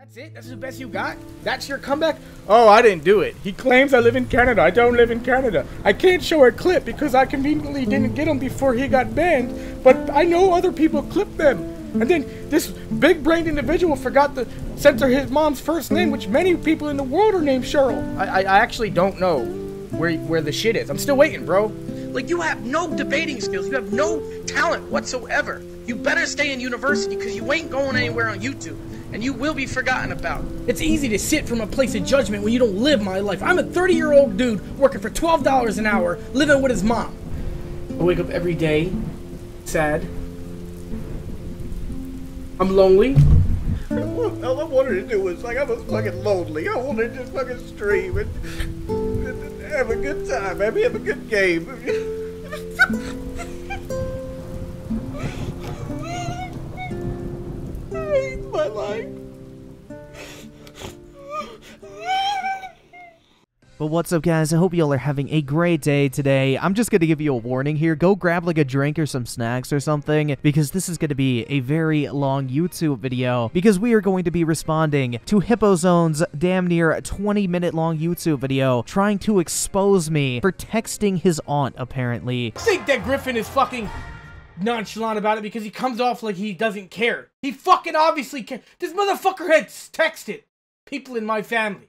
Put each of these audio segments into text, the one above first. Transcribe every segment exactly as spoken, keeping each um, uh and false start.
That's it? That's the best you got? That's your comeback? Oh, I didn't do it. He claims I live in Canada. I don't live in Canada. I can't show a clip because I conveniently didn't get him before he got banned, but I know other people clipped them. And then this big-brained individual forgot to censor his mom's first name, which many people in the world are named Cheryl. I, I, I actually don't know where, where the shit is. I'm still waiting, bro. Like, you have no debating skills. You have no talent whatsoever. You better stay in university because you ain't going anywhere on YouTube. And you will be forgotten about. It's easy to sit from a place of judgment when you don't live my life. I'm a thirty-year-old dude working for twelve dollars an hour, living with his mom. I wake up every day, sad. I'm lonely. All I wanted to do was, like, I was fucking lonely. I wanted to just fucking stream and, and have a good time, have a good game. I hate my life. But what's up, guys? I hope y'all are having a great day today. I'm just going to give you a warning here. Go grab like a drink or some snacks or something, because this is going to be a very long YouTube video, because we are going to be responding to HippoZoned's damn near twenty minute long YouTube video trying to expose me for texting his aunt, apparently. I think that Griffin is fucking nonchalant about it because he comes off like he doesn't care. He fucking obviously cares. This motherfucker had texted people in my family.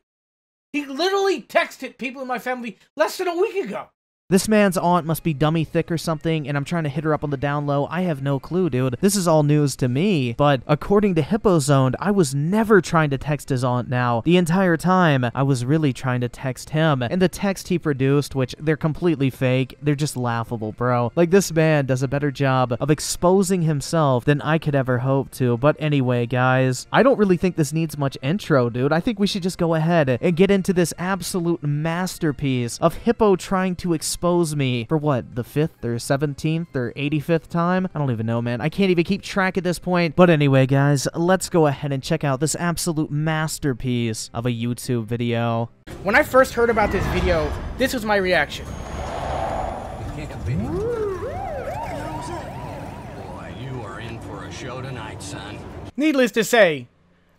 He literally texted people in my family less than a week ago. This man's aunt must be dummy thick or something, and I'm trying to hit her up on the down low. I have no clue, dude. This is all news to me, but according to HippoZoned, I was never trying to text his aunt now. The entire time, I was really trying to text him, and the text he produced, which they're completely fake, they're just laughable, bro. Like, this man does a better job of exposing himself than I could ever hope to, but anyway, guys, I don't really think this needs much intro, dude. I think we should just go ahead and get into this absolute masterpiece of Hippo trying to expose Expose me for what, the fifth or seventeenth or eighty-fifth time? I don't even know, man. I can't even keep track at this point. But anyway, guys, let's go ahead and check out this absolute masterpiece of a YouTube video. When I first heard about this video, this was my reaction. You can't continue. Boy, you are in for a show tonight, son. Needless to say,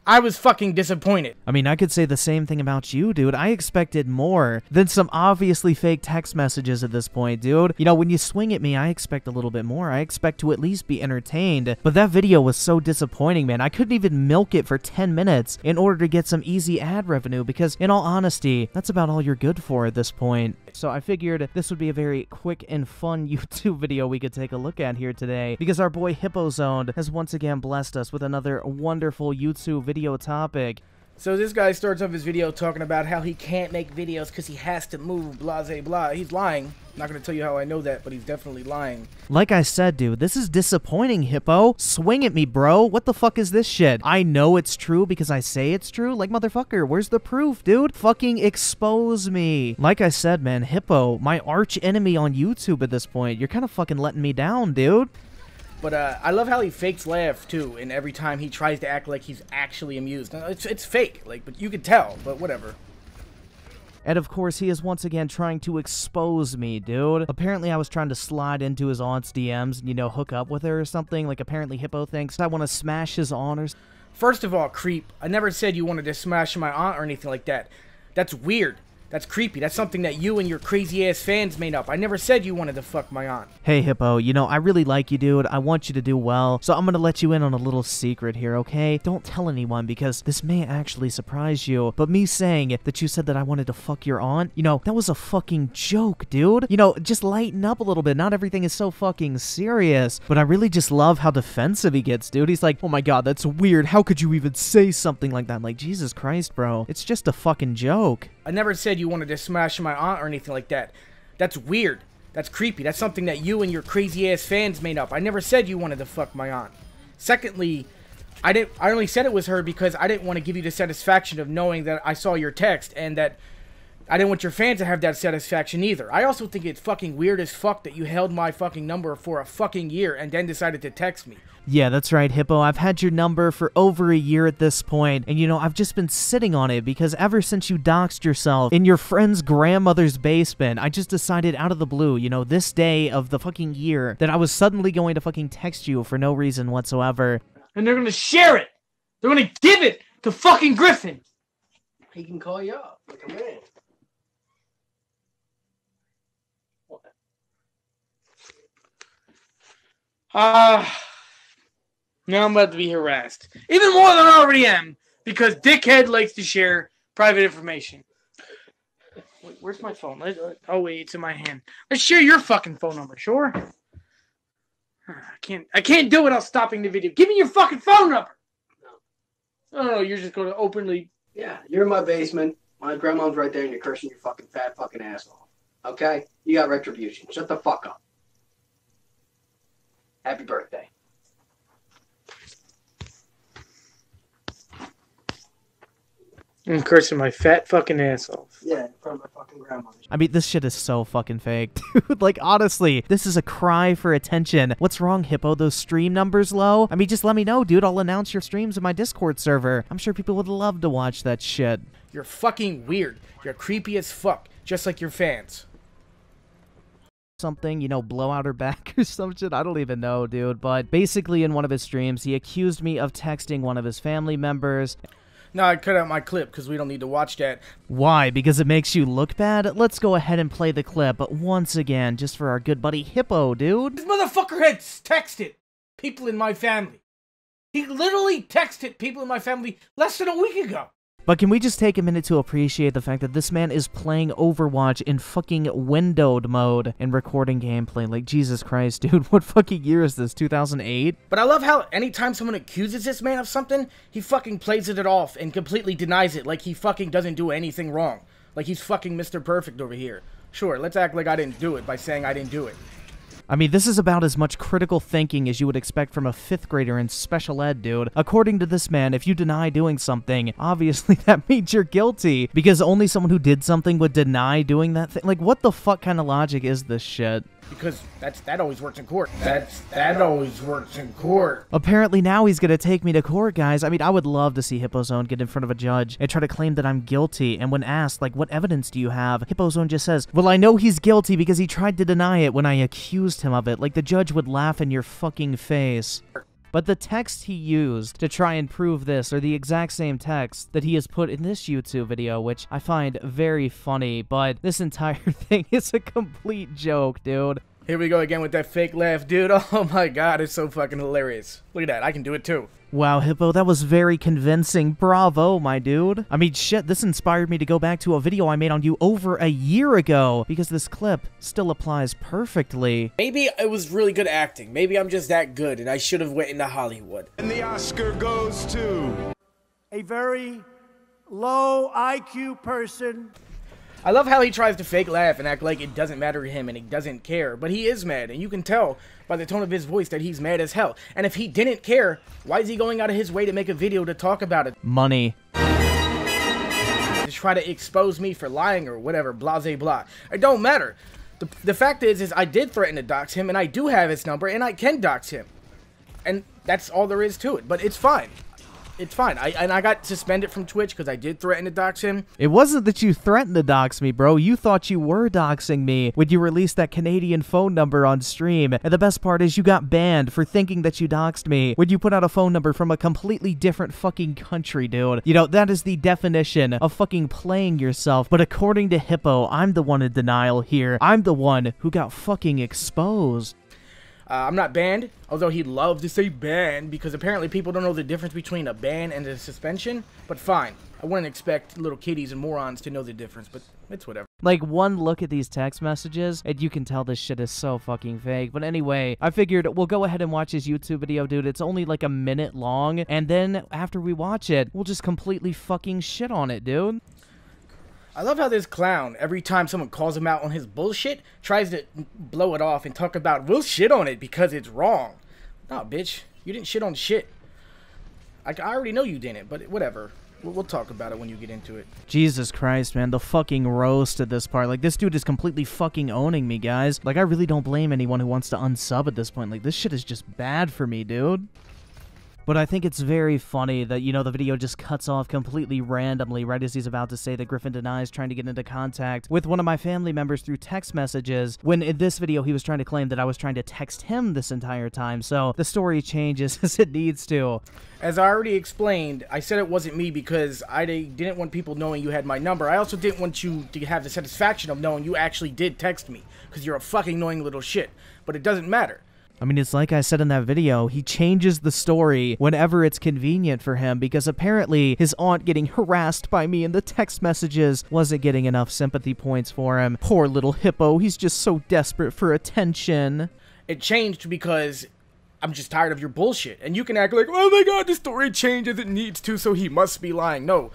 I was fucking disappointed. I mean, I could say the same thing about you, dude. I expected more than some obviously fake text messages at this point, dude. You know, when you swing at me, I expect a little bit more. I expect to at least be entertained. But that video was so disappointing, man. I couldn't even milk it for ten minutes in order to get some easy ad revenue, because in all honesty, that's about all you're good for at this point. So I figured this would be a very quick and fun YouTube video we could take a look at here today, because our boy HippoZoned has once again blessed us with another wonderful YouTube video video topic. So this guy starts off his video talking about how he can't make videos because he has to move, blah, blah, blah. He's lying. I'm not going to tell you how I know that, but he's definitely lying. Like I said, dude, this is disappointing, Hippo. Swing at me, bro. What the fuck is this shit? I know it's true because I say it's true. Like, motherfucker, where's the proof, dude? Fucking expose me. Like I said, man, Hippo, my arch enemy on YouTube at this point, you're kind of fucking letting me down, dude. But uh, I love how he fakes laugh, too, and every time he tries to act like he's actually amused. No, it's, it's fake, like, but you can tell, but whatever. And of course, he is once again trying to expose me, dude. Apparently, I was trying to slide into his aunt's D Ms and, you know, hook up with her or something. Like, apparently, Hippo thinks I want to smash his aunt or... First of all, creep, I never said you wanted to smash my aunt or anything like that. That's weird. That's creepy. That's something that you and your crazy-ass fans made up. I never said you wanted to fuck my aunt. Hey, Hippo, you know, I really like you, dude. I want you to do well, so I'm gonna let you in on a little secret here, okay? Don't tell anyone, because this may actually surprise you, but me saying that you said that I wanted to fuck your aunt, you know, that was a fucking joke, dude. You know, just lighten up a little bit. Not everything is so fucking serious, but I really just love how defensive he gets, dude. He's like, oh my god, that's weird. How could you even say something like that? I'm like, Jesus Christ, bro. It's just a fucking joke. I never said you wanted to smash my aunt or anything like that. That's weird. That's creepy. That's something that you and your crazy-ass fans made up. I never said you wanted to fuck my aunt. Secondly, I didn't. I only said it was her because I didn't want to give you the satisfaction of knowing that I saw your text, and that I didn't want your fans to have that satisfaction either. I also think it's fucking weird as fuck that you held my fucking number for a fucking year and then decided to text me. Yeah, that's right, Hippo. I've had your number for over a year at this point, and you know, I've just been sitting on it because ever since you doxed yourself in your friend's grandmother's basement, I just decided out of the blue, you know, this day of the fucking year, that I was suddenly going to fucking text you for no reason whatsoever. And they're gonna share it! They're gonna give it to fucking Griffin. He can call you up like a man. What? Uh, now I'm about to be harassed. Even more than I already am, because Dickhead likes to share private information. Wait, where's my phone? Oh, wait, it's in my hand. Let's share your fucking phone number, sure? I can't I can't do it. I'm stopping the video. Give me your fucking phone number. No. Oh, no, you're just going to openly... Yeah, you're in my basement. My grandma's right there, and you're cursing your fucking fat fucking asshole. Okay? You got retribution. Shut the fuck up. Happy birthday. I'm cursing my fat fucking asshole. Yeah, in front of my fucking grandma. I mean, this shit is so fucking fake, dude. Like, honestly, this is a cry for attention. What's wrong, Hippo? Those stream numbers low? I mean, just let me know, dude. I'll announce your streams in my Discord server. I'm sure people would love to watch that shit. You're fucking weird. You're creepy as fuck, just like your fans. Something, you know, blow out her back or some shit. I don't even know, dude. But basically, in one of his streams, he accused me of texting one of his family members. No, I cut out my clip because we don't need to watch that. Why? Because it makes you look bad? Let's go ahead and play the clip, but once again, just for our good buddy Hippo, dude. This motherfucker had texted people in my family. He literally texted people in my family less than a week ago. But can we just take a minute to appreciate the fact that this man is playing Overwatch in fucking windowed mode and recording gameplay? Like, Jesus Christ, dude, what fucking year is this, two thousand eight? But I love how anytime someone accuses this man of something, he fucking plays it off and completely denies it like he fucking doesn't do anything wrong. Like he's fucking Mister Perfect over here. Sure, let's act like I didn't do it by saying I didn't do it. I mean, this is about as much critical thinking as you would expect from a fifth grader in special ed, dude. According to this man, if you deny doing something, obviously that means you're guilty, because only someone who did something would deny doing that thing. Like, what the fuck kind of logic is this shit? Because that's that always works in court. That's that always works in court. Apparently now he's gonna take me to court, guys. I mean, I would love to see HippoZoned get in front of a judge and try to claim that I'm guilty. And when asked, like, what evidence do you have? HippoZoned just says, well, I know he's guilty because he tried to deny it when I accused him of it. Like, the judge would laugh in your fucking face. But the text he used to try and prove this are the exact same text that he has put in this YouTube video, which I find very funny, but this entire thing is a complete joke, dude. Here we go again with that fake laugh, dude. Oh my god, it's so fucking hilarious. Look at that, I can do it too. Wow, Hippo, that was very convincing. Bravo, my dude. I mean, shit, this inspired me to go back to a video I made on you over a year ago, because this clip still applies perfectly. Maybe it was really good acting. Maybe I'm just that good, and I should have went into Hollywood. And the Oscar goes to... a very low I Q person. I love how he tries to fake laugh and act like it doesn't matter to him and he doesn't care, but he is mad, and you can tell by the tone of his voice that he's mad as hell. And if he didn't care, why is he going out of his way to make a video to talk about it? Money. To try to expose me for lying or whatever, blah, blah, blah. It don't matter. The, the fact is, is I did threaten to dox him, and I do have his number, and I can dox him. And that's all there is to it, but it's fine. It's fine. I, and I got suspended from Twitch because I did threaten to dox him. It wasn't that you threatened to dox me, bro. You thought you were doxing me when you released that Canadian phone number on stream. And the best part is you got banned for thinking that you doxed me when you put out a phone number from a completely different fucking country, dude. You know, that is the definition of fucking playing yourself. But according to Hippo, I'm the one in denial here. I'm the one who got fucking exposed. Uh, I'm not banned, although he loves to say banned, because apparently people don't know the difference between a ban and a suspension, but fine. I wouldn't expect little kitties and morons to know the difference, but it's whatever. Like, one look at these text messages, and you can tell this shit is so fucking fake. But anyway, I figured we'll go ahead and watch his YouTube video, dude. It's only like a minute long, and then after we watch it, we'll just completely fucking shit on it, dude. I love how this clown, every time someone calls him out on his bullshit, tries to blow it off and talk about, we'll shit on it because it's wrong. Nah, bitch. You didn't shit on shit. I, I already know you didn't, but whatever. We'll, we'll talk about it when you get into it. Jesus Christ, man. The fucking roast at this part. Like, this dude is completely fucking owning me, guys. Like, I really don't blame anyone who wants to unsub at this point. Like, this shit is just bad for me, dude. But I think it's very funny that, you know, the video just cuts off completely randomly right as he's about to say that Griffin denies trying to get into contact with one of my family members through text messages, when in this video he was trying to claim that I was trying to text him this entire time. So the story changes as it needs to. As I already explained, I said it wasn't me because I didn't want people knowing you had my number. I also didn't want you to have the satisfaction of knowing you actually did text me, because you're a fucking annoying little shit. But it doesn't matter. I mean, it's like I said in that video, he changes the story whenever it's convenient for him, because apparently his aunt getting harassed by me in the text messages wasn't getting enough sympathy points for him. Poor little hippo, he's just so desperate for attention. It changed because I'm just tired of your bullshit, and you can act like, oh my god, the story changes, it needs to, so he must be lying. No.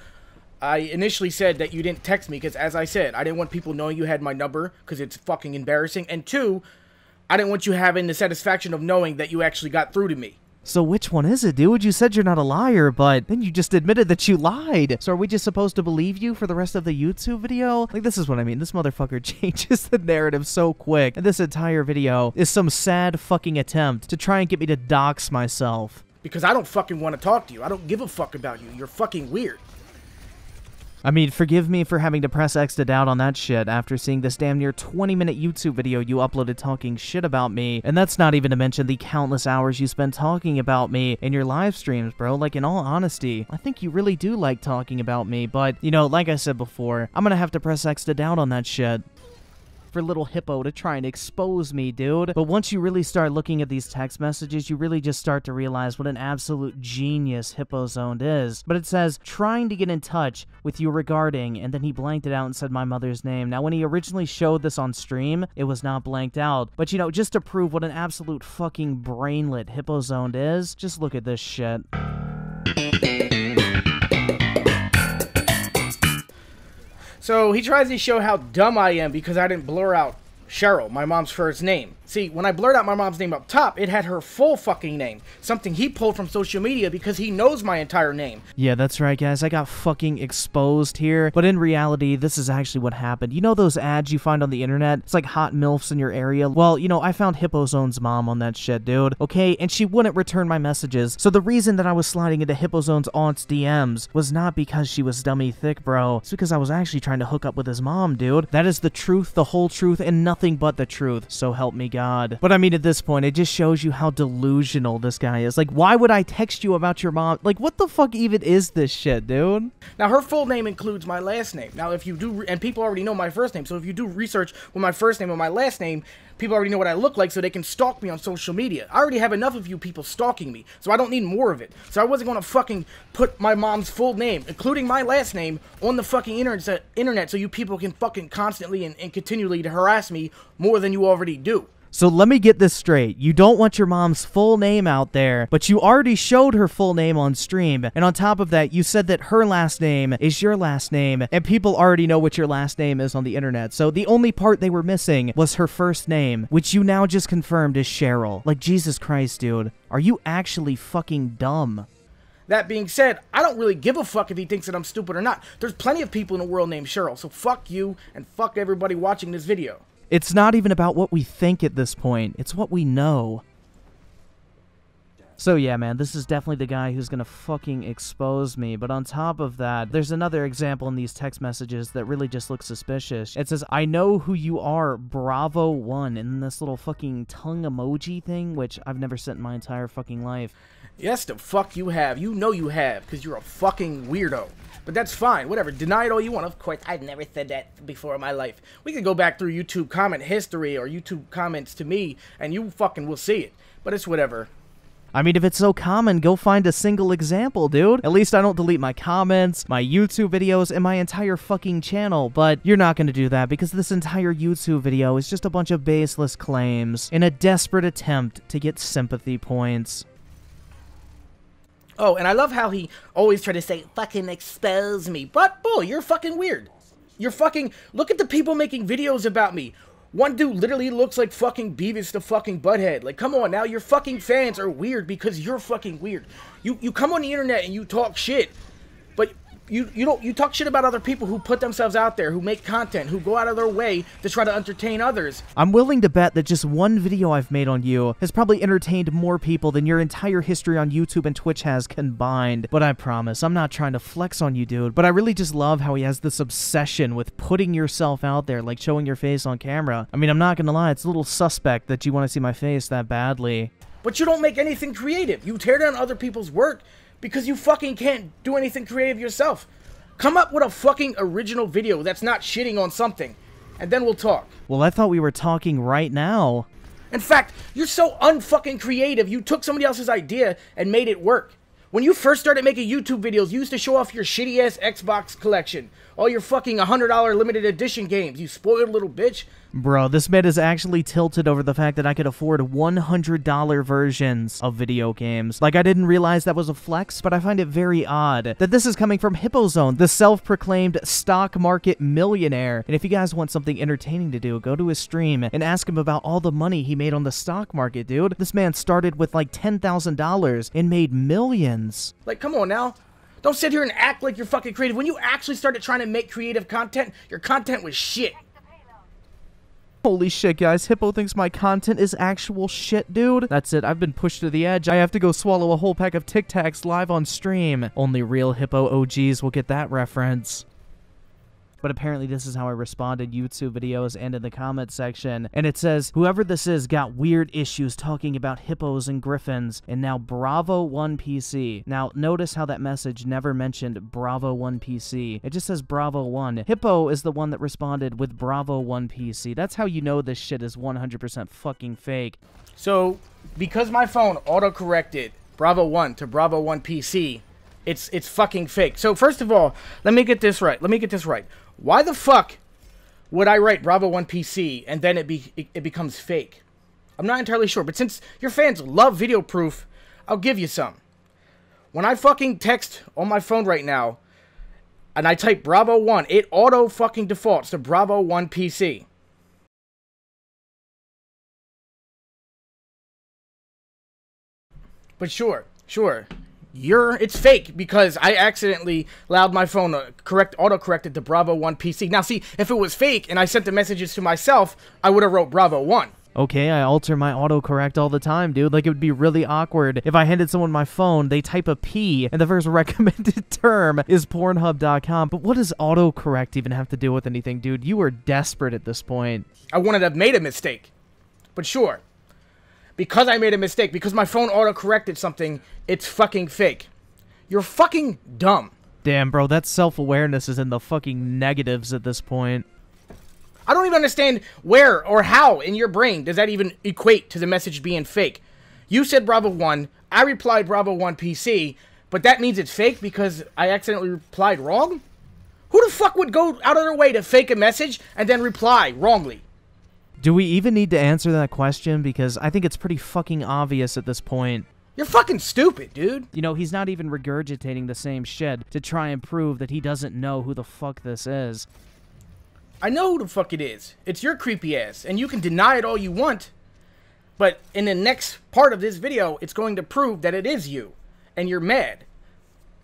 I initially said that you didn't text me because, as I said, I didn't want people knowing you had my number, because it's fucking embarrassing, and two, I didn't want you having the satisfaction of knowing that you actually got through to me. So which one is it, dude? You said you're not a liar, but then you just admitted that you lied. So are we just supposed to believe you for the rest of the YouTube video? Like, this is what I mean. This motherfucker changes the narrative so quick. And this entire video is some sad fucking attempt to try and get me to dox myself. Because I don't fucking want to talk to you. I don't give a fuck about you. You're fucking weird. I mean, forgive me for having to press X to doubt on that shit after seeing this damn near twenty minute YouTube video you uploaded talking shit about me, and that's not even to mention the countless hours you spent talking about me in your live streams, bro. Like, in all honesty, I think you really do like talking about me, but, you know, like I said before, I'm gonna have to press X to doubt on that shit. For little hippo to try and expose me, dude. But once you really start looking at these text messages, you really just start to realize what an absolute genius HippoZoned is. But it says, trying to get in touch with you regarding, and then he blanked it out and said my mother's name. Now, when he originally showed this on stream, it was not blanked out. But, you know, just to prove what an absolute fucking brainlet HippoZoned is, just look at this shit. So he tries to show how dumb I am because I didn't blur out Cheryl, my mom's first name. See, when I blurred out my mom's name up top, it had her full fucking name. Something he pulled from social media because he knows my entire name. Yeah, that's right, guys. I got fucking exposed here. But in reality, this is actually what happened. You know those ads you find on the internet? It's like hot MILFs in your area. Well, you know, I found HippoZoned's mom on that shit, dude. Okay? And she wouldn't return my messages. So the reason that I was sliding into HippoZoned's aunt's D Ms was not because she was dummy thick, bro. It's because I was actually trying to hook up with his mom, dude. That is the truth, the whole truth, and nothing but the truth. So help me, guys. God. But I mean, at this point, it just shows you how delusional this guy is. Like, why would I text you about your mom? Like, what the fuck even is this shit, dude? Now, her full name includes my last name. Now, if you do, and people already know my first name, so if you do research with my first name or my last name, people already know what I look like, so they can stalk me on social media. I already have enough of you people stalking me, so I don't need more of it. So I wasn't gonna fucking put my mom's full name, including my last name, on the fucking internet, internet so you people can fucking constantly and, and continually to harass me more than you already do. So let me get this straight. You don't want your mom's full name out there, but you already showed her full name on stream. And on top of that, you said that her last name is your last name, and people already know what your last name is on the internet. So the only part they were missing was her first name, which you now just confirmed is Cheryl. Like, Jesus Christ, dude. Are you actually fucking dumb? That being said, I don't really give a fuck if he thinks that I'm stupid or not. There's plenty of people in the world named Cheryl, so fuck you and fuck everybody watching this video. It's not even about what we think at this point. It's what we know. So yeah, man, this is definitely the guy who's gonna fucking expose me. But on top of that, there's another example in these text messages that really just looks suspicious. It says, I know who you are, Bravo One, and this little fucking tongue emoji thing, which I've never sent in my entire fucking life. Yes, the fuck you have. You know you have, because you're a fucking weirdo. But that's fine, whatever. Deny it all you want. Of course, I've never said that before in my life. We can go back through YouTube comment history or YouTube comments to me, and you fucking will see it. But it's whatever. I mean, if it's so common, go find a single example, dude. At least I don't delete my comments, my YouTube videos, and my entire fucking channel. But you're not gonna do that, because this entire YouTube video is just a bunch of baseless claims in a desperate attempt to get sympathy points. Oh, and I love how he always tried to say, fucking expose me. But, bull, you're fucking weird. You're fucking... Look at the people making videos about me. One dude literally looks like fucking Beavis the fucking Butthead. Like, come on now, your fucking fans are weird because you're fucking weird. You, you come on the internet and you talk shit. But you you don't you talk shit about other people who put themselves out there, who make content, who go out of their way to try to entertain others. I'm willing to bet that just one video I've made on you has probably entertained more people than your entire history on YouTube and Twitch has combined. But I promise, I'm not trying to flex on you, dude, but I really just love how he has this obsession with putting yourself out there, like showing your face on camera. I mean, I'm not gonna lie, it's a little suspect that you want to see my face that badly. But you don't make anything creative. You tear down other people's work because you fucking can't do anything creative yourself. Come up with a fucking original video that's not shitting on something, and then we'll talk. Well, I thought we were talking right now. In fact, you're so un-fucking creative, you took somebody else's idea and made it work. When you first started making YouTube videos, you used to show off your shitty-ass Xbox collection. All your fucking one hundred dollar limited edition games, you spoiled little bitch. Bro, this man is actually tilted over the fact that I could afford one hundred dollar versions of video games. Like, I didn't realize that was a flex, but I find it very odd that this is coming from HippoZoned, the self-proclaimed stock market millionaire. And if you guys want something entertaining to do, go to his stream and ask him about all the money he made on the stock market, dude. This man started with like ten thousand dollars and made millions. Like, come on now. Don't sit here and act like you're fucking creative. When you actually started trying to make creative content, your content was shit. Holy shit, guys. Hippo thinks my content is actual shit, dude. That's it. I've been pushed to the edge. I have to go swallow a whole pack of Tic Tacs live on stream. Only real Hippo O Gs will get that reference. But apparently this is how I responded YouTube videos and in the comment section. And it says, whoever this is got weird issues talking about hippos and griffins, and now Bravo One P C. Now, notice how that message never mentioned Bravo One P C. It just says Bravo One. Hippo is the one that responded with Bravo One P C. That's how you know this shit is one hundred percent fucking fake. So, because my phone auto-corrected Bravo One to Bravo One P C, it's, it's fucking fake. So, first of all, let me get this right. Let me get this right. Why the fuck would I write Bravo One P C and then it be it, it becomes fake? I'm not entirely sure, but since your fans love video proof, I'll give you some. When I fucking text on my phone right now, and I type Bravo One, it auto fucking defaults to Bravo One P C. But sure, sure. You're, it's fake because I accidentally allowed my phone to correct, auto-corrected to Bravo One P C. Now see, if it was fake and I sent the messages to myself, I would have wrote Bravo One. Okay, I alter my autocorrect all the time, dude. Like, it would be really awkward if I handed someone my phone, they type a P, and the first recommended term is Pornhub dot com. But what does autocorrect even have to do with anything, dude? You are desperate at this point. I wouldn't have made a mistake, but sure. Because I made a mistake, because my phone auto-corrected something, it's fucking fake. You're fucking dumb. Damn, bro, that self-awareness is in the fucking negatives at this point. I don't even understand where or how in your brain does that even equate to the message being fake. You said Bravo One, I replied Bravo One P C, but that means it's fake because I accidentally replied wrong? Who the fuck would go out of their way to fake a message and then reply wrongly? Do we even need to answer that question? Because I think it's pretty fucking obvious at this point. You're fucking stupid, dude. You know, he's not even regurgitating the same shit to try and prove that he doesn't know who the fuck this is. I know who the fuck it is. It's your creepy ass, and you can deny it all you want, but in the next part of this video, it's going to prove that it is you, and you're mad.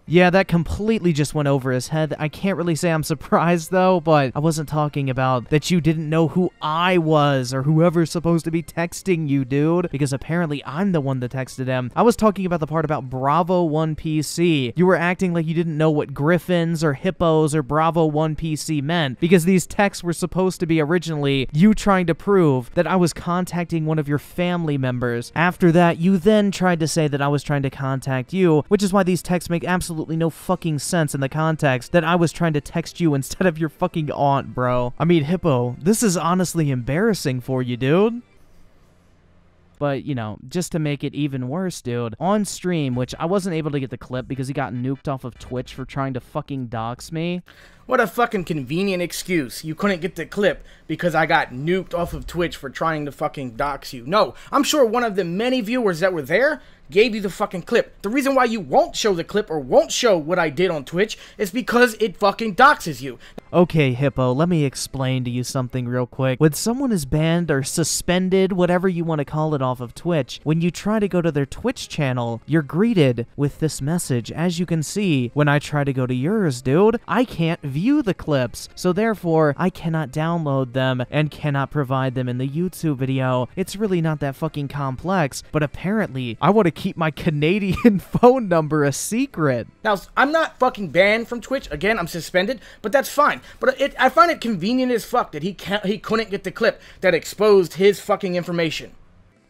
Yeah, that completely just went over his head. I can't really say I'm surprised, though, but I wasn't talking about that you didn't know who I was or whoever's supposed to be texting you, dude, because apparently I'm the one that texted him. I was talking about the part about Bravo One P C. You were acting like you didn't know what griffins or hippos or Bravo One P C meant, because these texts were supposed to be originally you trying to prove that I was contacting one of your family members. After that, you then tried to say that I was trying to contact you, which is why these texts make absolutely absolutely no fucking sense in the context that I was trying to text you instead of your fucking aunt, bro. I mean, Hippo, this is honestly embarrassing for you, dude. But, you know, just to make it even worse, dude, on stream, which I wasn't able to get the clip because he got nuked off of Twitch for trying to fucking dox me. What a fucking convenient excuse. You couldn't get the clip because I got nuked off of Twitch for trying to fucking dox you. No, I'm sure one of the many viewers that were there gave you the fucking clip. The reason why you won't show the clip or won't show what I did on Twitch is because it fucking doxes you. Okay, Hippo, let me explain to you something real quick. When someone is banned or suspended, whatever you want to call it, off of Twitch, when you try to go to their Twitch channel, you're greeted with this message. As you can see, when I try to go to yours, dude, I can't view the clips, so therefore, I cannot download them and cannot provide them in the YouTube video. It's really not that fucking complex, but apparently, I want to keep my Canadian phone number a secret. Now, I'm not fucking banned from Twitch. Again, I'm suspended, but that's fine. But it, I find it convenient as fuck that he can't, he couldn't get the clip that exposed his fucking information.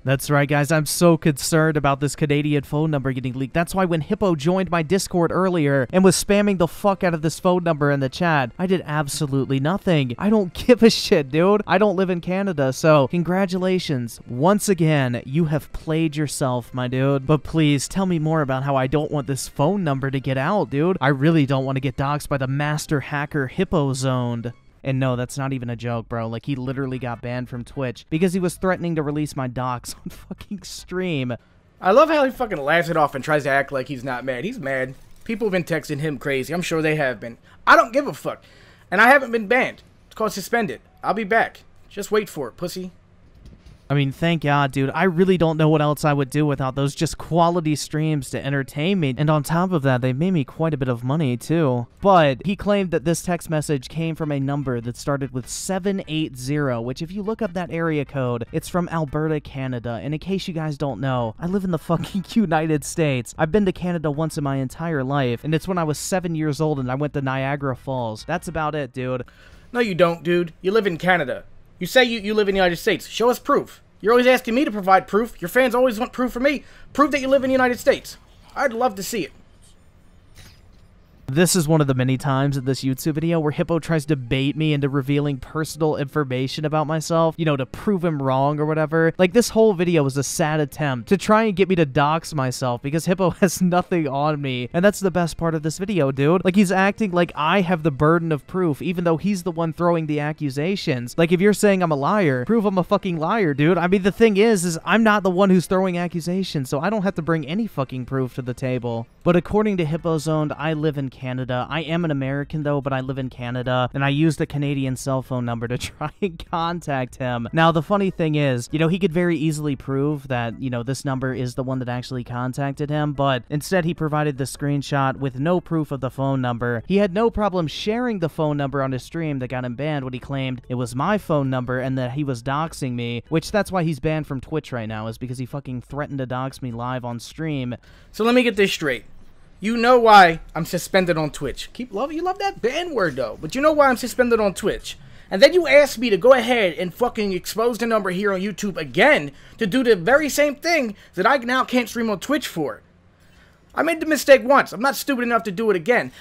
That's right, guys. I'm so concerned about this Canadian phone number getting leaked. That's why when Hippo joined my Discord earlier and was spamming the fuck out of this phone number in the chat, I did absolutely nothing. I don't give a shit, dude. I don't live in Canada, so congratulations. Once again, you have played yourself, my dude. But please, tell me more about how I don't want this phone number to get out, dude. I really don't want to get doxxed by the master hacker HippoZoned. And no, that's not even a joke, bro. Like, he literally got banned from Twitch because he was threatening to release my docs on fucking stream. I love how he fucking laughs it off and tries to act like he's not mad. He's mad. People have been texting him crazy. I'm sure they have been. I don't give a fuck. And I haven't been banned. It's called suspended. I'll be back. Just wait for it, pussy. I mean, thank God, dude. I really don't know what else I would do without those just quality streams to entertain me. And on top of that, they made me quite a bit of money, too. But he claimed that this text message came from a number that started with seven eight zero, which if you look up that area code, it's from Alberta, Canada. And in case you guys don't know, I live in the fucking United States. I've been to Canada once in my entire life, and it's when I was seven years old and I went to Niagara Falls. That's about it, dude. No, you don't, dude. You live in Canada. You say you, you live in the United States. Show us proof. You're always asking me to provide proof. Your fans always want proof from me. Prove that you live in the United States. I'd love to see it. This is one of the many times in this YouTube video where Hippo tries to bait me into revealing personal information about myself, you know, to prove him wrong or whatever. Like, this whole video was a sad attempt to try and get me to dox myself because Hippo has nothing on me. And that's the best part of this video, dude. Like, he's acting like I have the burden of proof, even though he's the one throwing the accusations. Like, if you're saying I'm a liar, prove I'm a fucking liar, dude. I mean, the thing is, is I'm not the one who's throwing accusations, so I don't have to bring any fucking proof to the table. But according to HippoZoned, I live in Canada. I am an American, though, but I live in Canada, and I used a Canadian cell phone number to try and contact him. Now, the funny thing is, you know, he could very easily prove that, you know, this number is the one that actually contacted him, but instead he provided the screenshot with no proof of the phone number. He had no problem sharing the phone number on his stream that got him banned when he claimed it was my phone number and that he was doxing me, which that's why he's banned from Twitch right now, is because he fucking threatened to dox me live on stream. So let me get this straight. You know why I'm suspended on Twitch. Keep loving, you love that ban word though, but you know why I'm suspended on Twitch. And then you asked me to go ahead and fucking expose the number here on YouTube again to do the very same thing that I now can't stream on Twitch for. I made the mistake once. I'm not stupid enough to do it again.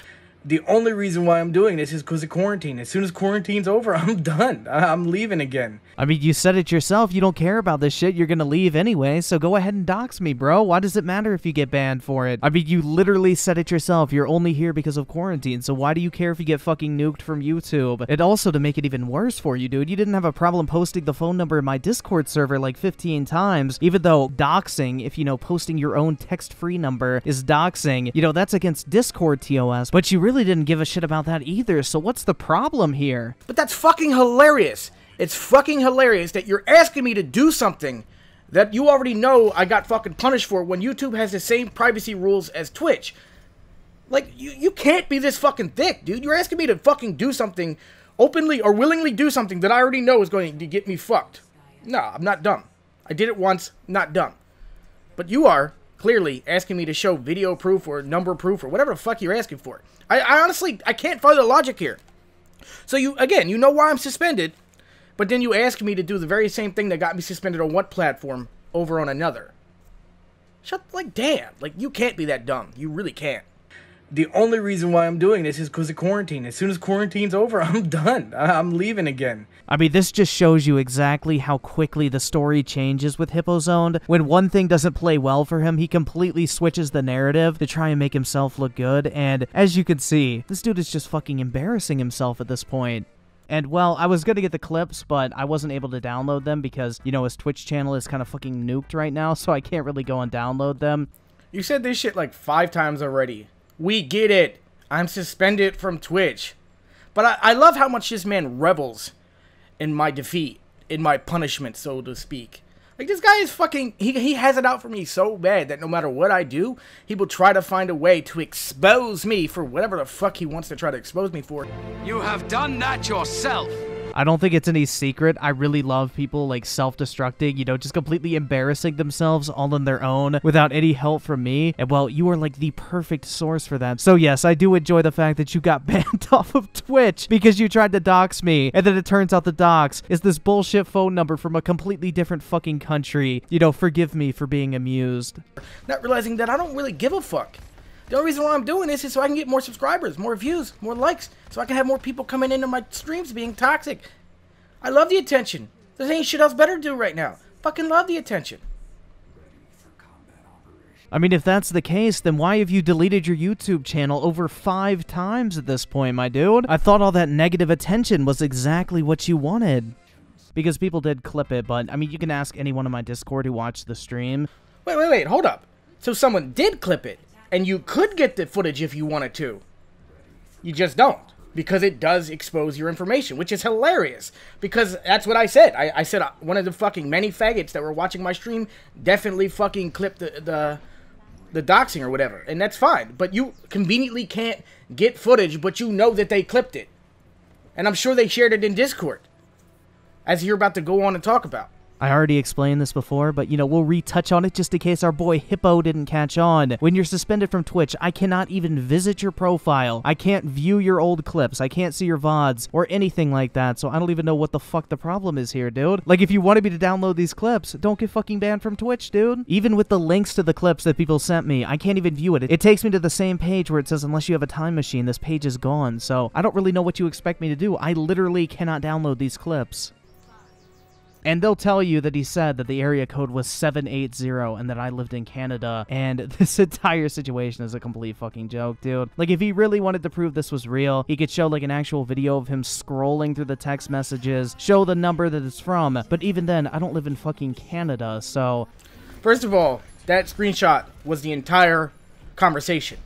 The only reason why I'm doing this is because of quarantine. As soon as quarantine's over, I'm done. I'm leaving again. I mean, you said it yourself. You don't care about this shit. You're gonna leave anyway, so go ahead and dox me, bro. Why does it matter if you get banned for it? I mean, you literally said it yourself. You're only here because of quarantine, so why do you care if you get fucking nuked from YouTube? And also, to make it even worse for you, dude, you didn't have a problem posting the phone number in my Discord server like fifteen times, even though doxing, if you know, posting your own text-free number is doxing, you know, that's against Discord T O S, but you really really didn't give a shit about that either, so what's the problem here? But that's fucking hilarious. It's fucking hilarious that you're asking me to do something that you already know I got fucking punished for when YouTube has the same privacy rules as Twitch. Like, you, you can't be this fucking thick, dude. You're asking me to fucking do something openly or willingly do something that I already know is going to get me fucked. No, I'm not dumb. I did it once, not dumb. But you are... clearly asking me to show video proof or number proof or whatever the fuck you're asking for. I, I honestly, I can't follow the logic here. So you, again, you know why I'm suspended, but then you ask me to do the very same thing that got me suspended on one platform over on another. Shut, like, damn. Like, you can't be that dumb. You really can't. The only reason why I'm doing this is because of quarantine. As soon as quarantine's over, I'm done. I'm leaving again. I mean, this just shows you exactly how quickly the story changes with HippoZoned. When one thing doesn't play well for him, he completely switches the narrative to try and make himself look good. And as you can see, this dude is just fucking embarrassing himself at this point. And, well, I was gonna get the clips, but I wasn't able to download them because, you know, his Twitch channel is kind of fucking nuked right now, so I can't really go and download them. You said this shit like five times already. We get it. I'm suspended from Twitch. But I, I love how much this man revels in my defeat, in my punishment, so to speak. Like, this guy is fucking, he, he has it out for me so bad that no matter what I do, he will try to find a way to expose me for whatever the fuck he wants to try to expose me for. You have done that yourself. I don't think it's any secret. I really love people, like, self-destructing, you know, just completely embarrassing themselves all on their own without any help from me. And, well, you are, like, the perfect source for that. So, yes, I do enjoy the fact that you got banned off of Twitch because you tried to dox me. And then it turns out the dox is this bullshit phone number from a completely different fucking country. You know, forgive me for being amused. Not realizing that I don't really give a fuck. The only reason why I'm doing this is so I can get more subscribers, more views, more likes, so I can have more people coming into my streams being toxic. I love the attention. There's ain't shit else better to do right now. Fucking love the attention. I mean, if that's the case, then why have you deleted your YouTube channel over five times at this point, my dude? I thought all that negative attention was exactly what you wanted. Because people did clip it, but, I mean, you can ask anyone in my Discord who watched the stream. Wait, wait, wait, hold up. So someone did clip it. And you could get the footage if you wanted to. You just don't. Because it does expose your information, which is hilarious. Because that's what I said. I, I said one of the fucking many faggots that were watching my stream definitely fucking clipped the, the, the doxing or whatever. And that's fine. But you conveniently can't get footage, but you know that they clipped it. And I'm sure they shared it in Discord. As you're about to go on and talk about. I already explained this before, but, you know, we'll retouch on it just in case our boy Hippo didn't catch on. When you're suspended from Twitch, I cannot even visit your profile. I can't view your old clips. I can't see your V O Ds or anything like that, so I don't even know what the fuck the problem is here, dude. Like, if you wanted me to download these clips, don't get fucking banned from Twitch, dude. Even with the links to the clips that people sent me, I can't even view it. It takes me to the same page where it says, unless you have a time machine, this page is gone, so I don't really know what you expect me to do. I literally cannot download these clips. And they'll tell you that he said that the area code was seven eight zero and that I lived in Canada. And this entire situation is a complete fucking joke, dude. Like, if he really wanted to prove this was real, he could show, like, an actual video of him scrolling through the text messages, show the number that it's from. But even then, I don't live in fucking Canada, so... First of all, that screenshot was the entire conversation.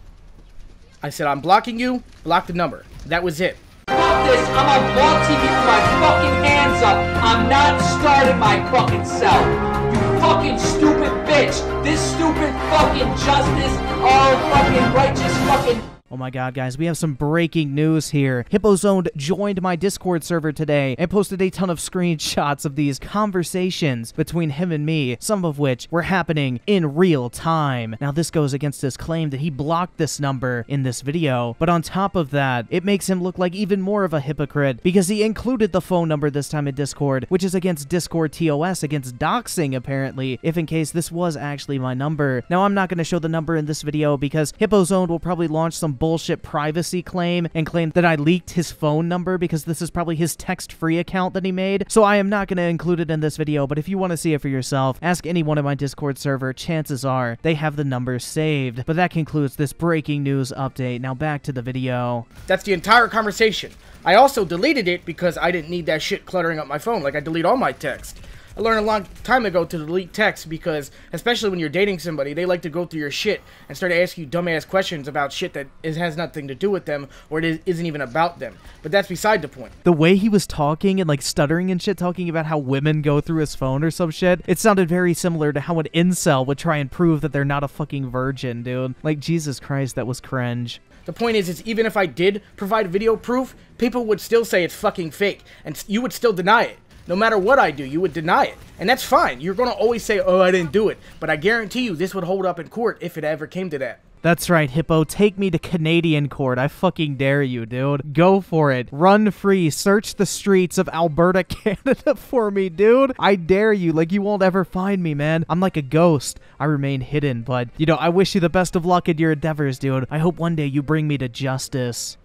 I said, I'm blocking you, block the number. That was it. This. I'm on Ball T V with my fucking hands up. I'm not starting my fucking self. You fucking stupid bitch. This stupid fucking justice, all fucking righteous fucking... Oh my god, guys, we have some breaking news here. HippoZoned joined my Discord server today and posted a ton of screenshots of these conversations between him and me, some of which were happening in real time. Now, this goes against his claim that he blocked this number in this video, but on top of that, it makes him look like even more of a hypocrite because he included the phone number this time in Discord, which is against Discord T O S, against doxing, apparently, if in case this was actually my number. Now, I'm not going to show the number in this video because HippoZoned will probably launch some bullshit privacy claim and claim that I leaked his phone number because this is probably his text-free account that he made, so I am not going to include it in this video, but if you want to see it for yourself, ask anyone in my Discord server. Chances are they have the number saved. But that concludes this breaking news update. Now back to the video. That's the entire conversation. I also deleted it because I didn't need that shit cluttering up my phone. Like, I delete all my text. I learned a long time ago to delete text because, especially when you're dating somebody, they like to go through your shit and start to ask you dumbass questions about shit that is, has nothing to do with them or it isn't even about them. But that's beside the point. The way he was talking and, like, stuttering and shit, talking about how women go through his phone or some shit, it sounded very similar to how an incel would try and prove that they're not a fucking virgin, dude. Like, Jesus Christ, that was cringe. The point is, is even if I did provide video proof, people would still say it's fucking fake, and you would still deny it. No matter what I do, you would deny it. And that's fine. You're going to always say, oh, I didn't do it. But I guarantee you this would hold up in court if it ever came to that. That's right, Hippo. Take me to Canadian court. I fucking dare you, dude. Go for it. Run free. Search the streets of Alberta, Canada for me, dude. I dare you. Like, you won't ever find me, man. I'm like a ghost. I remain hidden, but, you know, I wish you the best of luck in your endeavors, dude. I hope one day you bring me to justice.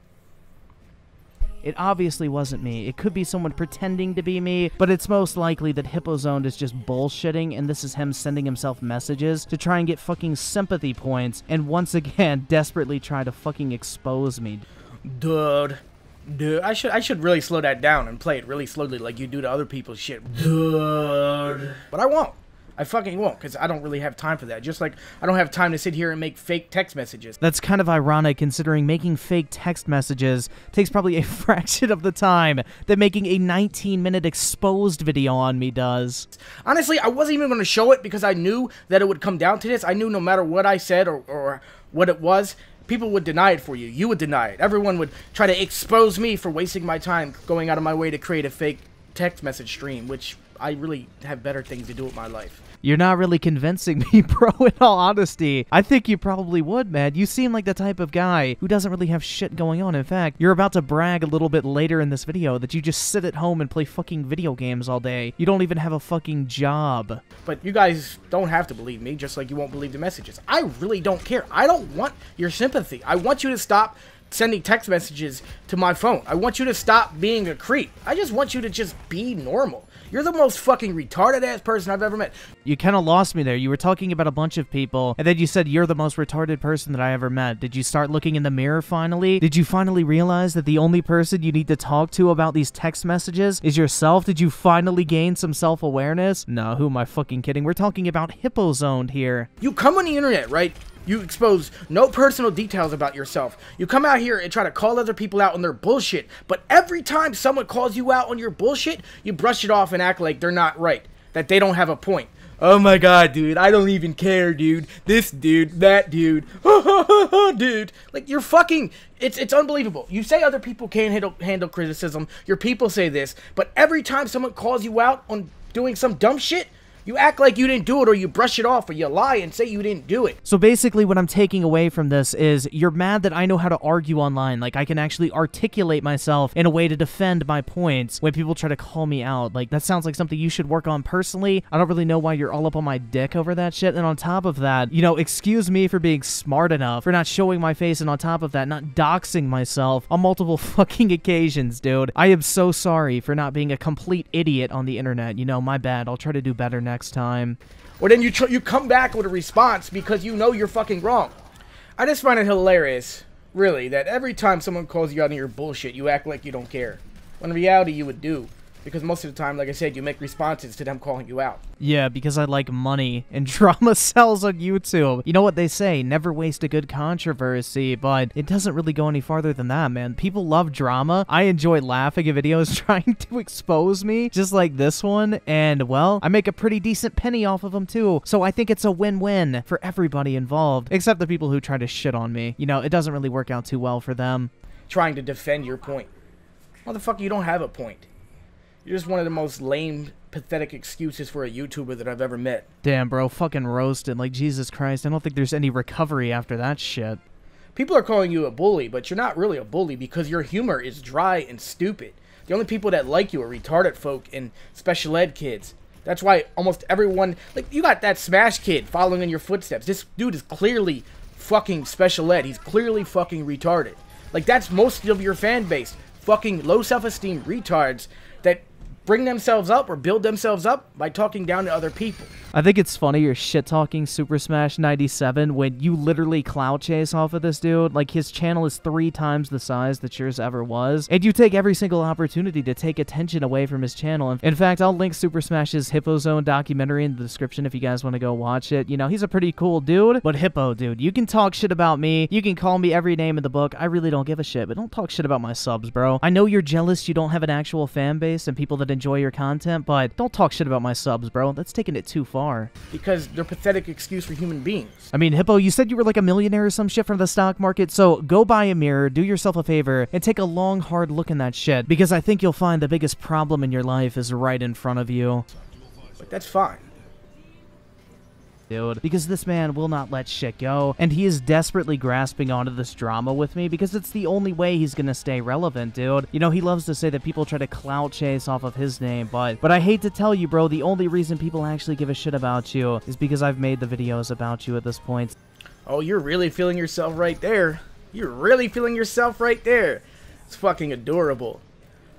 It obviously wasn't me. It could be someone pretending to be me, but it's most likely that HippoZoned is just bullshitting, and this is him sending himself messages to try and get fucking sympathy points, and once again, desperately try to fucking expose me. Dude. Dude. I should, I should really slow that down and play it really slowly like you do to other people's shit. Dude. But I won't. I fucking won't, because I don't really have time for that. Just like I don't have time to sit here and make fake text messages. That's kind of ironic, considering making fake text messages takes probably a fraction of the time that making a nineteen minute exposed video on me does. Honestly, I wasn't even going to show it because I knew that it would come down to this. I knew no matter what I said or, or what it was, people would deny it for you. You would deny it. Everyone would try to expose me for wasting my time going out of my way to create a fake text message stream, which I really have better things to do with my life. You're not really convincing me, bro, in all honesty. I think you probably would, man. You seem like the type of guy who doesn't really have shit going on. In fact, you're about to brag a little bit later in this video that you just sit at home and play fucking video games all day. You don't even have a fucking job. But you guys don't have to believe me, just like you won't believe the messages. I really don't care. I don't want your sympathy. I want you to stop sending text messages to my phone. I want you to stop being a creep. I just want you to just be normal. You're the most fucking retarded ass person I've ever met. You kind of lost me there. You were talking about a bunch of people, and then you said you're the most retarded person that I ever met. Did you start looking in the mirror finally? Did you finally realize that the only person you need to talk to about these text messages is yourself? Did you finally gain some self-awareness? No, who am I fucking kidding? We're talking about HippoZoned here. You come on the internet, right? You expose no personal details about yourself. You come out here and try to call other people out on their bullshit, but every time someone calls you out on your bullshit, you brush it off and act like they're not right, that they don't have a point. Oh my god, dude, I don't even care, dude. This dude, that dude, dude. Like, you're fucking, it's it's unbelievable. You say other people can't handle, handle criticism, your people say this, but every time someone calls you out on doing some dumb shit, you act like you didn't do it, or you brush it off, or you lie and say you didn't do it. So basically what I'm taking away from this is you're mad that I know how to argue online. Like, I can actually articulate myself in a way to defend my points when people try to call me out. Like, that sounds like something you should work on personally. I don't really know why you're all up on my dick over that shit. And on top of that, you know, excuse me for being smart enough, for not showing my face, and on top of that, not doxing myself on multiple fucking occasions, dude. I am so sorry for not being a complete idiot on the internet. You know, my bad. I'll try to do better now. Next time. Or then you tr you come back with a response because you know you're fucking wrong. I just find it hilarious, really, that every time someone calls you out on your bullshit, you act like you don't care, when in reality you would do. Because most of the time, like I said, you make responses to them calling you out. Yeah, because I like money, and drama sells on YouTube. You know what they say, never waste a good controversy, but it doesn't really go any farther than that, man. People love drama. I enjoy laughing at videos trying to expose me, just like this one, and, well, I make a pretty decent penny off of them, too. So I think it's a win-win for everybody involved, except the people who try to shit on me. You know, it doesn't really work out too well for them. Trying to defend your point. Motherfucker, you don't have a point. You're just one of the most lame, pathetic excuses for a YouTuber that I've ever met. Damn, bro, fucking roasted. Like, Jesus Christ, I don't think there's any recovery after that shit. People are calling you a bully, but you're not really a bully because your humor is dry and stupid. The only people that like you are retarded folk and special ed kids. That's why almost everyone... Like, you got that Smash kid following in your footsteps. This dude is clearly fucking special ed. He's clearly fucking retarded. Like, that's most of your fan base. Fucking low self-esteem retards that... bring themselves up or build themselves up by talking down to other people. I think it's funny you're shit-talking Super Smash ninety-seven when you literally clout chase off of this dude. Like, his channel is three times the size that yours ever was, and you take every single opportunity to take attention away from his channel. In fact, I'll link Super Smash's HippoZone documentary in the description if you guys want to go watch it. You know, he's a pretty cool dude, but Hippo, dude, you can talk shit about me. You can call me every name in the book. I really don't give a shit, but don't talk shit about my subs, bro. I know you're jealous you don't have an actual fan base and people that enjoy your content, but don't talk shit about my subs, bro. That's taking it too far. Because they're pathetic excuse for human beings. I mean, Hippo, you said you were like a millionaire or some shit from the stock market, so go buy a mirror, do yourself a favor, and take a long, hard look in that shit, because I think you'll find the biggest problem in your life is right in front of you. But that's fine. Dude, because this man will not let shit go, and he is desperately grasping onto this drama with me because it's the only way he's gonna stay relevant, dude. You know, he loves to say that people try to clout chase off of his name, but but I hate to tell you, bro, the only reason people actually give a shit about you is because I've made the videos about you at this point. Oh, you're really feeling yourself right there. You're really feeling yourself right there. It's fucking adorable.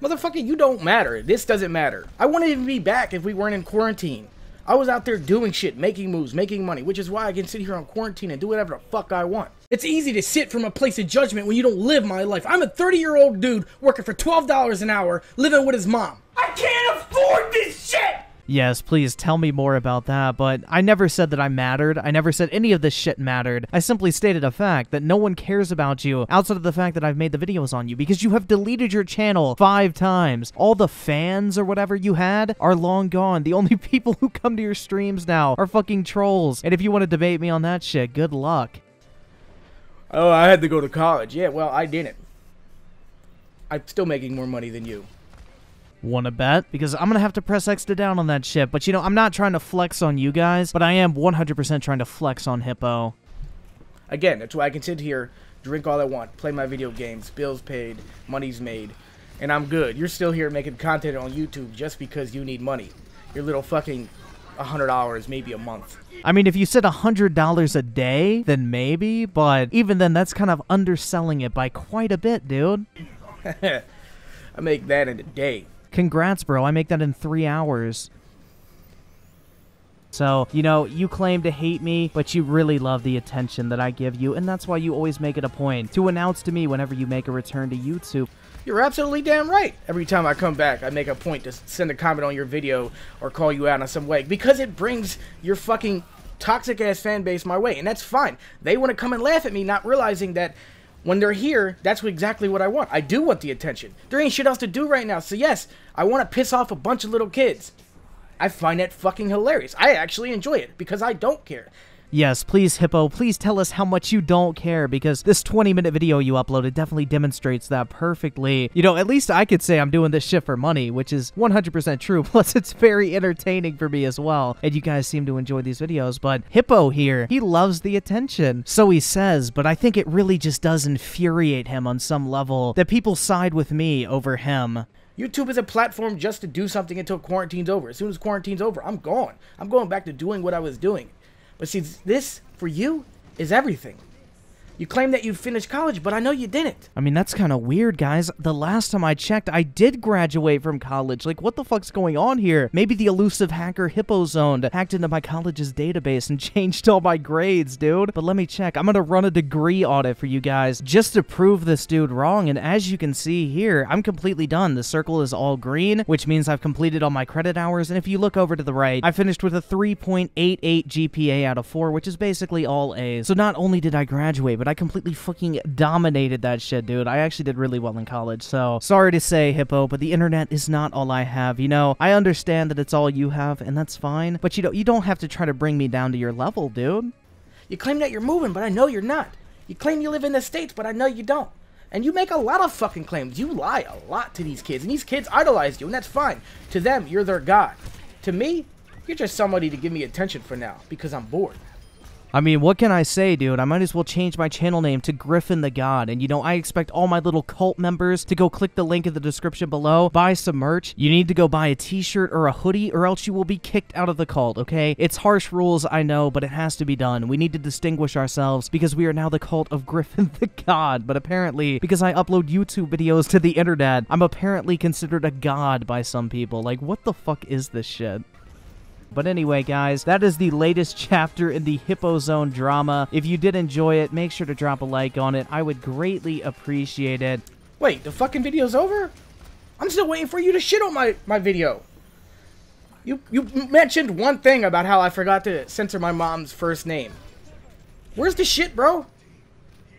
Motherfucker, you don't matter. This doesn't matter. I wouldn't even be back if we weren't in quarantine. I was out there doing shit, making moves, making money, which is why I can sit here on quarantine and do whatever the fuck I want. It's easy to sit from a place of judgment when you don't live my life. I'm a thirty-year-old dude working for twelve dollars an hour, living with his mom. I can't afford this shit! Yes, please tell me more about that, but I never said that I mattered. I never said any of this shit mattered. I simply stated a fact that no one cares about you outside of the fact that I've made the videos on you because you have deleted your channel five times. All the fans or whatever you had are long gone. The only people who come to your streams now are fucking trolls. And if you want to debate me on that shit, good luck. Oh, I had to go to college. Yeah, well, I didn't. I'm still making more money than you. Wanna bet? Because I'm gonna have to press X to down on that shit. But you know, I'm not trying to flex on you guys, but I am one hundred percent trying to flex on Hippo. Again, that's why I can sit here, drink all I want, play my video games, bills paid, money's made, and I'm good. You're still here making content on YouTube just because you need money. Your little fucking one hundred dollars maybe a month. I mean, if you said one hundred dollars a day, then maybe, but even then, that's kind of underselling it by quite a bit, dude. I make that in a day. Congrats, bro. I make that in three hours. So, you know, you claim to hate me, but you really love the attention that I give you, and that's why you always make it a point to announce to me whenever you make a return to YouTube. You're absolutely damn right. Every time I come back, I make a point to send a comment on your video or call you out in some way because it brings your fucking toxic-ass fan base my way, and that's fine. They want to come and laugh at me, not realizing that when they're here, that's exactly what I want. I do want the attention. There ain't shit else to do right now, so yes, I want to piss off a bunch of little kids. I find that fucking hilarious. I actually enjoy it because I don't care. Yes, please, Hippo, please tell us how much you don't care, because this twenty minute video you uploaded definitely demonstrates that perfectly. You know, at least I could say I'm doing this shit for money, which is one hundred percent true, plus it's very entertaining for me as well, and you guys seem to enjoy these videos, but Hippo here, he loves the attention. So he says, but I think it really just does infuriate him on some level that people side with me over him. YouTube is a platform just to do something until quarantine's over. As soon as quarantine's over, I'm gone. I'm going back to doing what I was doing. But see, this, for you, is everything. You claim that you finished college, but I know you didn't. I mean, that's kind of weird, guys. The last time I checked, I did graduate from college. Like, what the fuck's going on here? Maybe the elusive hacker HippoZoned hacked into my college's database and changed all my grades, dude. But let me check. I'm going to run a degree audit for you guys just to prove this dude wrong. And as you can see here, I'm completely done. The circle is all green, which means I've completed all my credit hours. And if you look over to the right, I finished with a three point eight eight G P A out of four, which is basically all A's. So not only did I graduate, but I I completely fucking dominated that shit, dude. I actually did really well in college, so sorry to say, Hippo, but the internet is not all I have, you know? I understand that it's all you have, and that's fine, but you don't, you don't have to try to bring me down to your level, dude. You claim that you're moving, but I know you're not. You claim you live in the States, but I know you don't. And you make a lot of fucking claims. You lie a lot to these kids, and these kids idolize you, and that's fine. To them, you're their god. To me, you're just somebody to give me attention for now, because I'm bored. I mean, what can I say, dude? I might as well change my channel name to Griffin the God. And, you know, I expect all my little cult members to go click the link in the description below, buy some merch. You need to go buy a t-shirt or a hoodie or else you will be kicked out of the cult, okay? It's harsh rules, I know, but it has to be done. We need to distinguish ourselves because we are now the cult of Griffin the God. But apparently, because I upload YouTube videos to the internet, I'm apparently considered a god by some people. Like, what the fuck is this shit? But anyway, guys, that is the latest chapter in the HippoZoned drama. If you did enjoy it, make sure to drop a like on it. I would greatly appreciate it. Wait, the fucking video's over? I'm still waiting for you to shit on my, my video. You, you mentioned one thing about how I forgot to censor my mom's first name. Where's the shit, bro?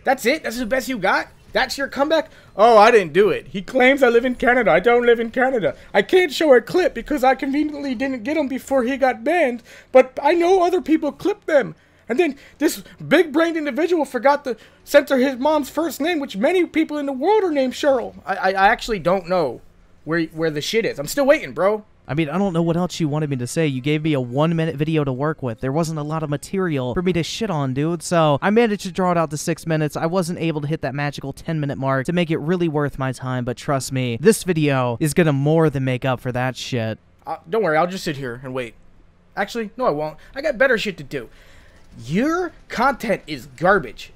That's it? That's the best you got? That's your comeback? Oh, I didn't do it. He claims I live in Canada. I don't live in Canada. I can't show a clip because I conveniently didn't get him before he got banned, but I know other people clipped them. And then this big-brained individual forgot to censor his mom's first name, which many people in the world are named Cheryl. I, I, I actually don't know where, where the shit is. I'm still waiting, bro. I mean, I don't know what else you wanted me to say. You gave me a one minute video to work with. There wasn't a lot of material for me to shit on, dude. So I managed to draw it out to six minutes. I wasn't able to hit that magical ten minute mark to make it really worth my time. But trust me, this video is going to more than make up for that shit. Uh, don't worry. I'll just sit here and wait. Actually, no, I won't. I got better shit to do. Your content is garbage.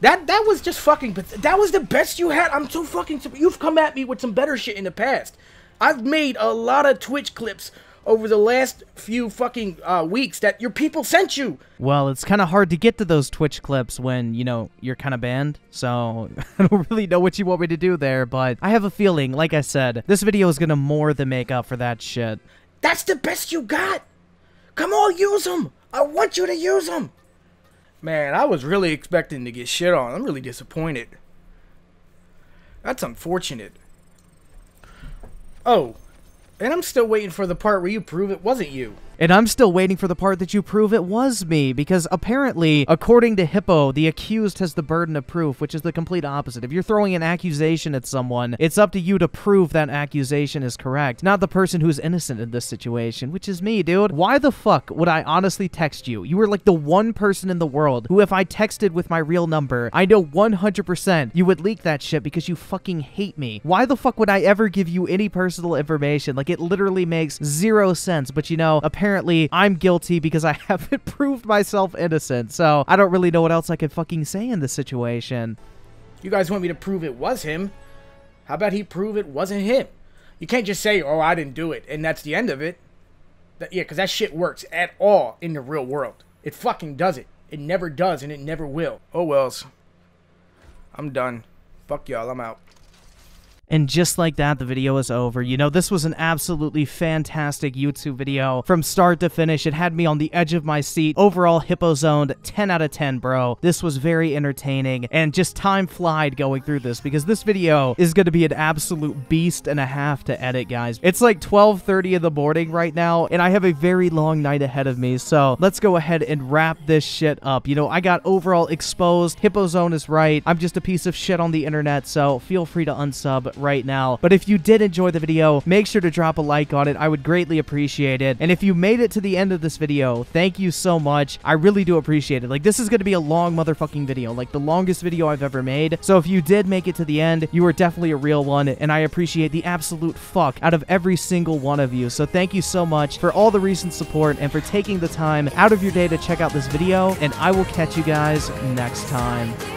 That that was just fucking... That was the best you had. I'm so fucking... You've come at me with some better shit in the past. I've made a lot of Twitch clips over the last few fucking uh, weeks that your people sent you. Well, it's kind of hard to get to those Twitch clips when, you know, you're kind of banned. So I don't really know what you want me to do there, but I have a feeling, like I said, this video is going to more than make up for that shit. That's the best you got. Come on, use them. I want you to use them. Man, I was really expecting to get shit on. I'm really disappointed. That's unfortunate. Oh, and I'm still waiting for the part where you prove it wasn't you. And I'm still waiting for the part that you prove it was me, because apparently, according to Hippo, the accused has the burden of proof, which is the complete opposite. If you're throwing an accusation at someone, it's up to you to prove that accusation is correct, not the person who's innocent in this situation, which is me, dude. Why the fuck would I honestly text you? You were like the one person in the world who, if I texted with my real number, I know one hundred percent you would leak that shit because you fucking hate me. Why the fuck would I ever give you any personal information? Like, it literally makes zero sense, but you know, apparently Apparently, I'm guilty because I haven't proved myself innocent, so I don't really know what else I could fucking say in this situation. You guys want me to prove it was him? How about he prove it wasn't him? You can't just say, oh, I didn't do it, and that's the end of it. That, yeah, because that shit works at all in the real world. It fucking does it. It never does, and it never will. Oh, wells. I'm done. Fuck y'all, I'm out. And just like that, the video is over. You know, this was an absolutely fantastic YouTube video from start to finish. It had me on the edge of my seat. Overall, HippoZoned, ten out of ten, bro. This was very entertaining, and just time flied going through this, because this video is going to be an absolute beast and a half to edit, guys. It's like twelve thirty in the morning right now, and I have a very long night ahead of me, so let's go ahead and wrap this shit up. You know, I got overall exposed. HippoZoned is right. I'm just a piece of shit on the internet, so feel free to unsub right now. But if you did enjoy the video, make sure to drop a like on it. I would greatly appreciate it. And if you made it to the end of this video, thank you so much. I really do appreciate it. Like, this is going to be a long motherfucking video, like the longest video I've ever made. So if you did make it to the end, you were definitely a real one, and I appreciate the absolute fuck out of every single one of you. So thank you so much for all the recent support and for taking the time out of your day to check out this video, and I will catch you guys next time.